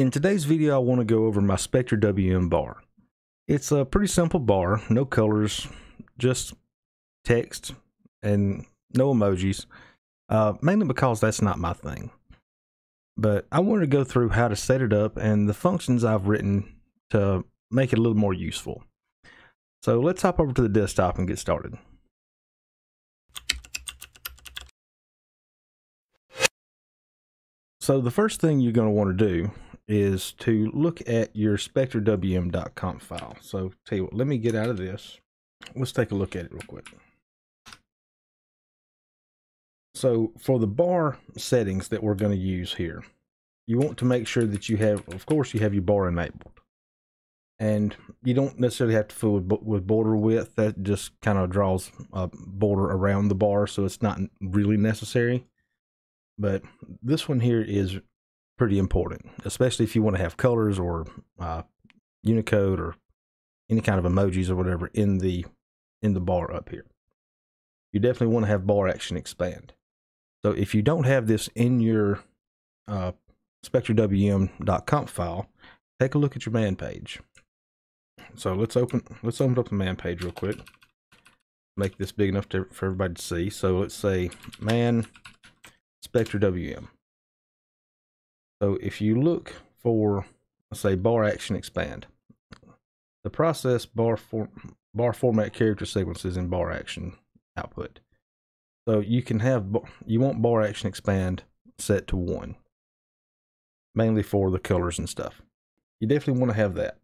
In today's video, I want to go over my SpectrWM bar. It's a pretty simple bar, no colors, just text and no emojis, mainly because that's not my thing. But I want to go through how to set it up and the functions I've written to make it a little more useful. So let's hop over to the desktop and get started. So the first thing you're going to want to do is to look at your spectrwm.conf file. So tell you what, let me get out of this. Let's take a look at it real quick. So for the bar settings that we're going to use here, you want to make sure that you have, of course, you have your bar enabled. And you don't necessarily have to fool with border width. That just kind of draws a border around the bar, so it's not really necessary. But this one here is pretty important, especially if you want to have colors or Unicode or any kind of emojis or whatever in the bar up here. You definitely want to have bar action expand. So if you don't have this in your spectrwm.conf file, take a look at your man page. So let's open up the man page real quick. Make this big enough for everybody to see. So let's say man SpectrWM. So if you look for, let's say, bar action expand, the process bar format character sequences in bar action output. So you can have, you want bar action expand set to 1, mainly for the colors and stuff. You definitely want to have that.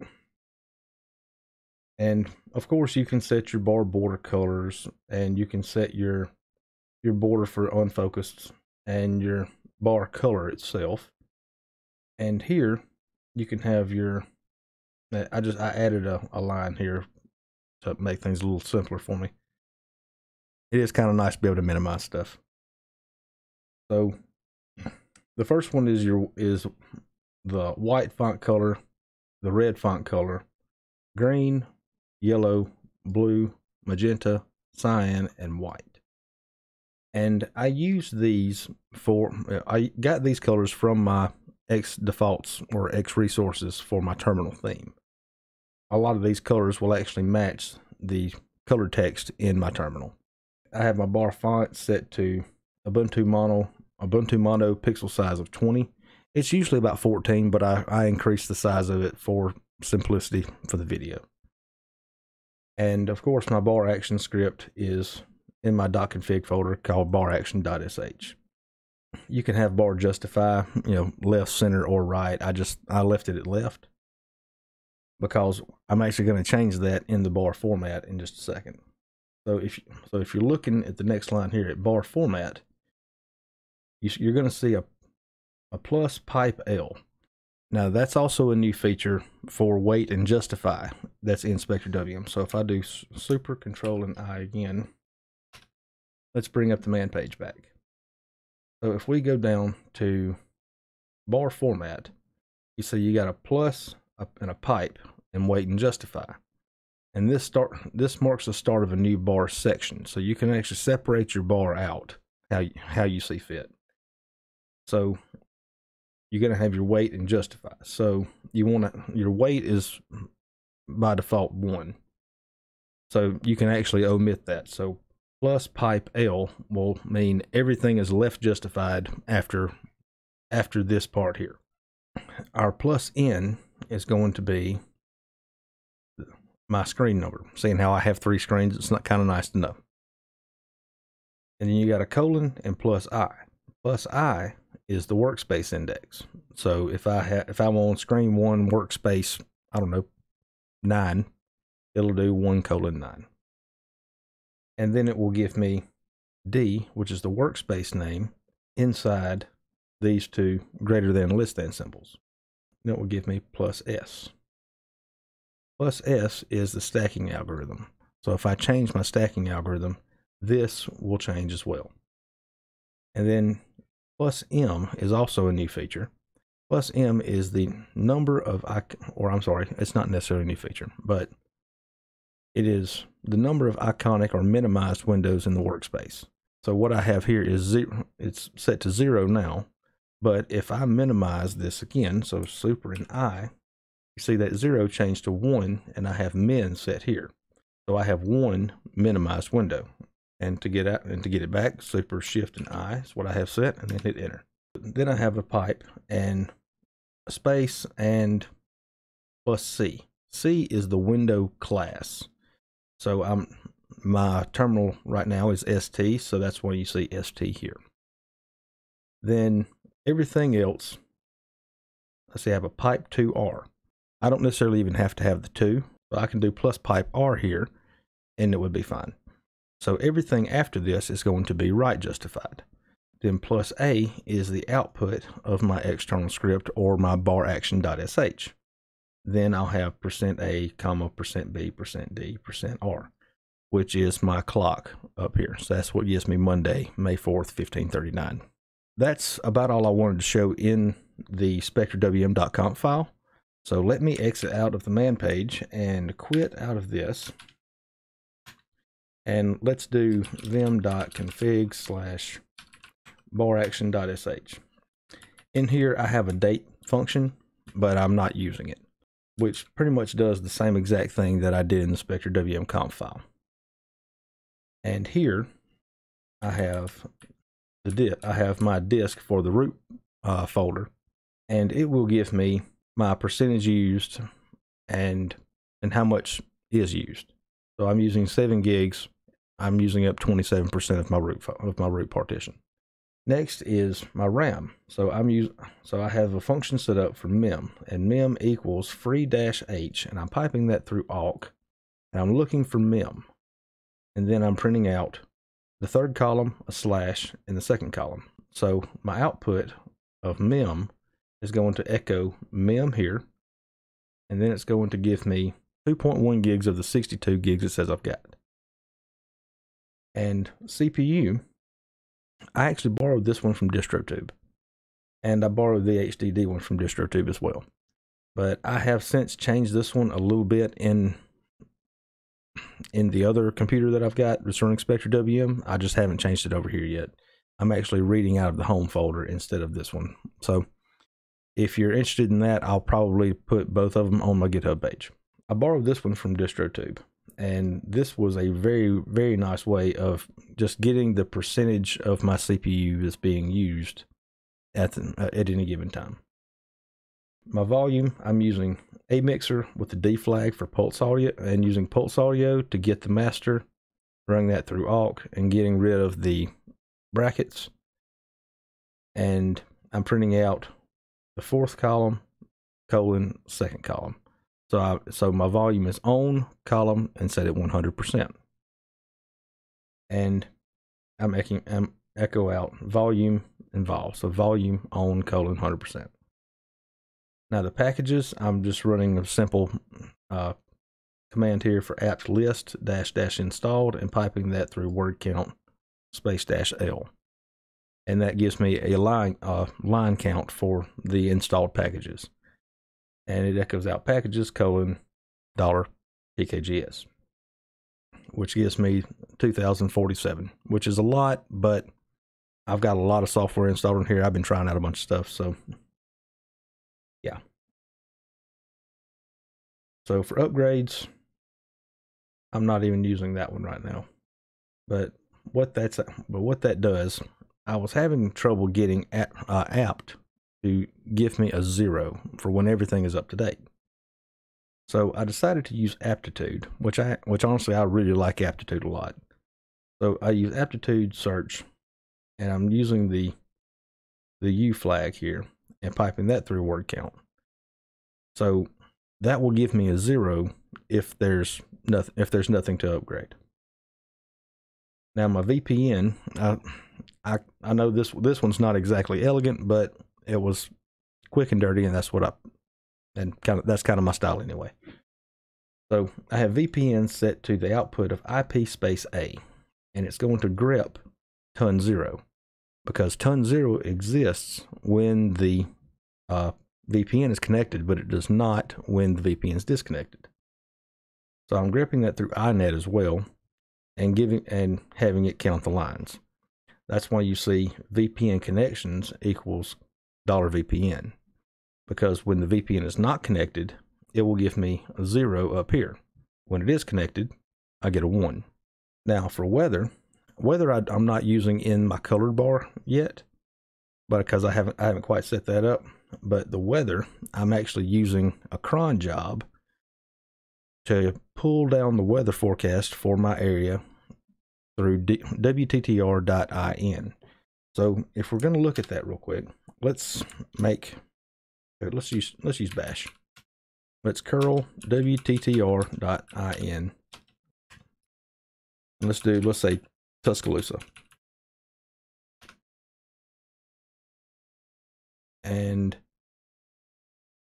And of course you can set your bar border colors, and you can set your border for unfocused and your bar color itself. And here you can have your, I added a line here to make things a little simpler for me. It is kind of nice to be able to minimize stuff. So the first one is the white font color, the red font color, green, yellow, blue, magenta, cyan, and white. And I use these for, I got these colors from my X defaults or X resources for my terminal theme. A lot of these colors will actually match the color text in my terminal. I have my bar font set to Ubuntu Mono pixel size of 20. It's usually about 14, but I increased the size of it for simplicity for the video. And of course my bar action script is in my .config folder called baraction.sh. You can have bar justify, you know, left, center, or right. I left it at left because I'm actually going to change that in the bar format in just a second. So if you're looking at the next line here at bar format, you're going to see a plus pipe L. Now that's also a new feature for weight and justify that's in SpectrWM. So if I do super control and I again, let's bring up the man page back. So if we go down to bar format, you see you got a plus and a pipe and weight and justify. And this marks the start of a new bar section. So you can actually separate your bar out how you see fit. So you're going to have your weight and justify. So you want to, your weight is by default 1. So you can actually omit that. So plus pipe L will mean everything is left justified after this part here. Our plus N is going to be my screen number. Seeing how I have 3 screens, it's not kind of nice to know. And then you got a colon and plus I. Plus I is the workspace index. So if I'm on screen 1 workspace, I don't know, 9, it'll do 1:9. And then it will give me D, which is the workspace name, inside these 2 greater than less than symbols. And it will give me plus S. Plus S is the stacking algorithm. So if I change my stacking algorithm, this will change as well. And then plus M is also a new feature. Plus M is the number of icons, or I'm sorry, it's not necessarily a new feature, but it is the number of iconic or minimized windows in the workspace. So what I have here is 0, it's set to 0 now, But if I minimize this again, so super and I, you see that 0 changed to 1 and I have min set here. So I have one minimized window. And to get out and to get it back, super shift and I is what I have set, and then hit enter. Then I have a pipe and a space and plus C. C is the window class. So my terminal right now is ST, so that's why you see ST here. Then everything else, let's see, I have a pipe to R. I don't necessarily even have to have the 2, but I can do plus pipe R here, and it would be fine. So everything after this is going to be write justified. Then plus A is the output of my external script or my baraction.sh. Then I'll have %A, comma, %B, %D, %R, which is my clock up here. So that's what gives me Monday, May 4th, 1539. That's about all I wanted to show in the SpectrWM.conf file. So let me exit out of the man page and quit out of this. And let's do vim.config/baraction.sh. In here, I have a date function, but I'm not using it, which pretty much does the same exact thing that I did in the SpectrWM conf file. And here, I have the my disk for the root folder, and it will give me my percentage used and how much is used. So I'm using 7 gigs. I'm using up 27% of my root partition. Next is my RAM. So I have a function set up for mem, and mem equals free-h, and I'm piping that through awk, and I'm looking for mem, and then I'm printing out the third column, a slash, and the second column. So my output of mem is going to echo mem here, and then it's going to give me 2.1 gigs of the 62 gigs it says I've got. And CPU, I actually borrowed this one from DistroTube, and I borrowed the HDD one from DistroTube as well. But I have since changed this one a little bit in the other computer that I've got, returning SpectrWM. I just haven't changed it over here yet. I'm actually reading out of the home folder instead of this one. So if you're interested in that, I'll probably put both of them on my GitHub page. I borrowed this one from DistroTube, and this was a very, very nice way of just getting the percentage of my CPU that's being used at any given time. My volume, I'm using Amixer with the D flag for Pulse Audio, and using Pulse Audio to get the master, running that through awk, and getting rid of the brackets. And I'm printing out the fourth column, colon, second column. So my volume is on column and set at 100%. And I'm echo out volume and vol. So volume on colon 100%. Now the packages, I'm just running a simple command here for apt list -- installed, and piping that through word count --l. And that gives me a line count for the installed packages. And it echoes out packages : $pkgs, which gives me 2047, which is a lot, but I've got a lot of software installed in here. I've been trying out a bunch of stuff, so yeah. So for upgrades, I'm not even using that one right now. But what that does, I was having trouble getting apt to give me a 0 for when everything is up to date. So I decided to use aptitude, which honestly I really like aptitude a lot. So I use aptitude search, and I'm using the U flag here and piping that through word count. So that will give me a 0 if there's nothing to upgrade. Now my VPN, I know this one's not exactly elegant, but it was quick and dirty, and that's kind of my style anyway. So I have VPN set to the output of IP _A, and it's going to grep ton 0, because ton 0 exists when the VPN is connected, but it does not when the VPN is disconnected. So I'm grepping that through INET as well, and having it count the lines. That's why you see VPN connections equals $VPN, because when the VPN is not connected, it will give me a 0 up here. When it is connected, I get a 1. Now for weather I'm not using in my colored bar yet, but because I haven't quite set that up. But the weather, I'm actually using a cron job to pull down the weather forecast for my area through wttr.in. So if we're going to look at that real quick, let's use bash. Let's curl wttr.in. And let's say Tuscaloosa. And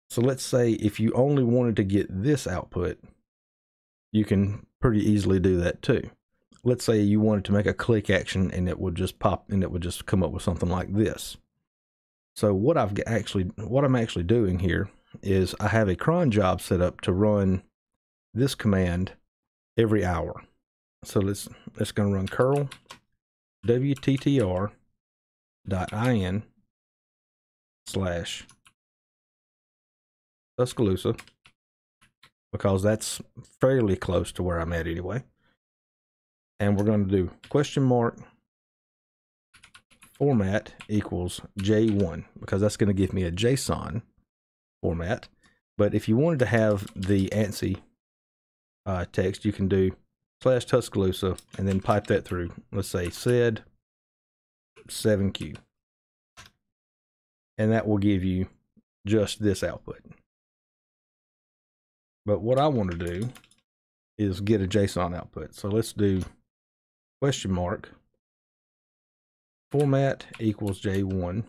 so let's say if you only wanted to get this output, you can pretty easily do that too. Let's say you wanted to make a click action and it would just pop and it would just come up with something like this. So what I'm actually doing here is I have a cron job set up to run this command every hour. So let's gonna run curl wttr.in / Tuscaloosa, because that's fairly close to where I'm at anyway. And we're going to do ? format equals J1, because that's going to give me a JSON format. But if you wanted to have the ANSI text, you can do / Tuscaloosa and then pipe that through. Let's say sed 7q. And that will give you just this output. But what I want to do is get a JSON output. So let's do ? format equals J1,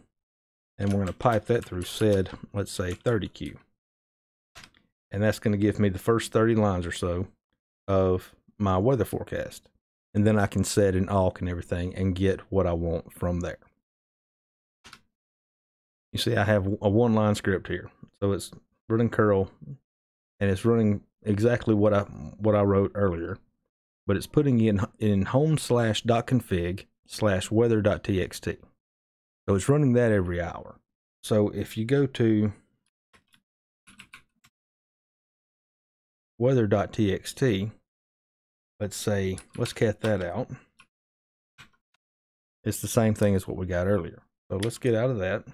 and we're going to pipe that through sed, let's say 30q. And that's going to give me the first 30 lines or so of my weather forecast. And then I can set an awk and everything and get what I want from there. You see, I have a one-line script here. So it's running curl, and it's running exactly what I wrote earlier, but it's putting in home /.config /weather.txt. So it's running that every hour. So if you go to weather.txt, let's cat that out. It's the same thing as what we got earlier. So let's get out of that.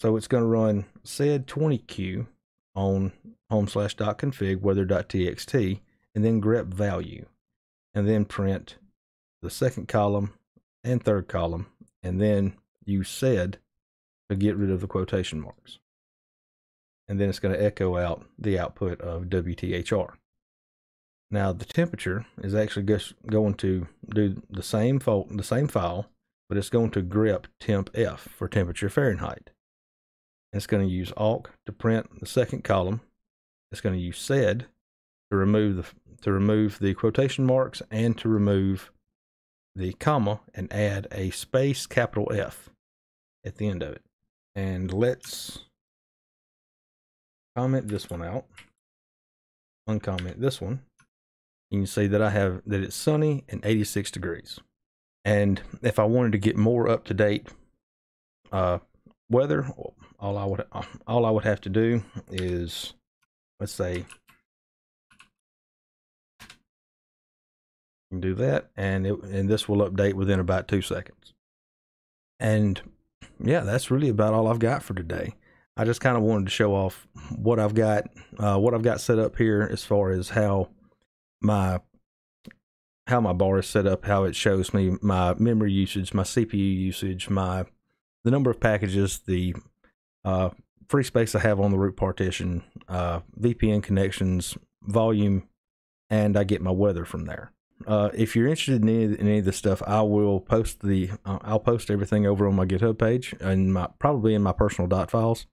So it's going to run sed 20q on home /.config weather.txt, and then grep value, and then print the second column and third column, and then use sed to get rid of the quotation marks. And then it's going to echo out the output of WTHR. Now the temperature is actually just going to do the same file, but it's going to grep tempf for temperature Fahrenheit. It's going to use awk to print the second column. It's going to use sed to remove the quotation marks and to remove the comma, and add a space capital F at the end of it. And let's comment this one out. Uncomment this one. You can see that that it's sunny and 86 degrees. And if I wanted to get more up to date weather, all I would have to do is, let's say, do that, and this will update within about 2 seconds. And yeah, that's really about all I've got for today. I just kind of wanted to show off what I've got set up here as far as how my bar is set up, how it shows me my memory usage, my CPU usage, the number of packages, the free space I have on the root partition, VPN connections, volume, and I get my weather from there. If you're interested in any of this stuff, I will post I'll post everything over on my GitHub page, and probably in my personal dot files.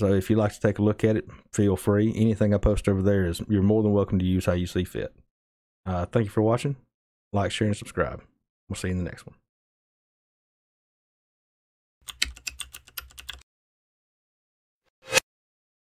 So if you'd like to take a look at it, feel free. Anything I post over there you're more than welcome to use how you see fit. Thank you for watching. Like, share, and subscribe. We'll see you in the next one.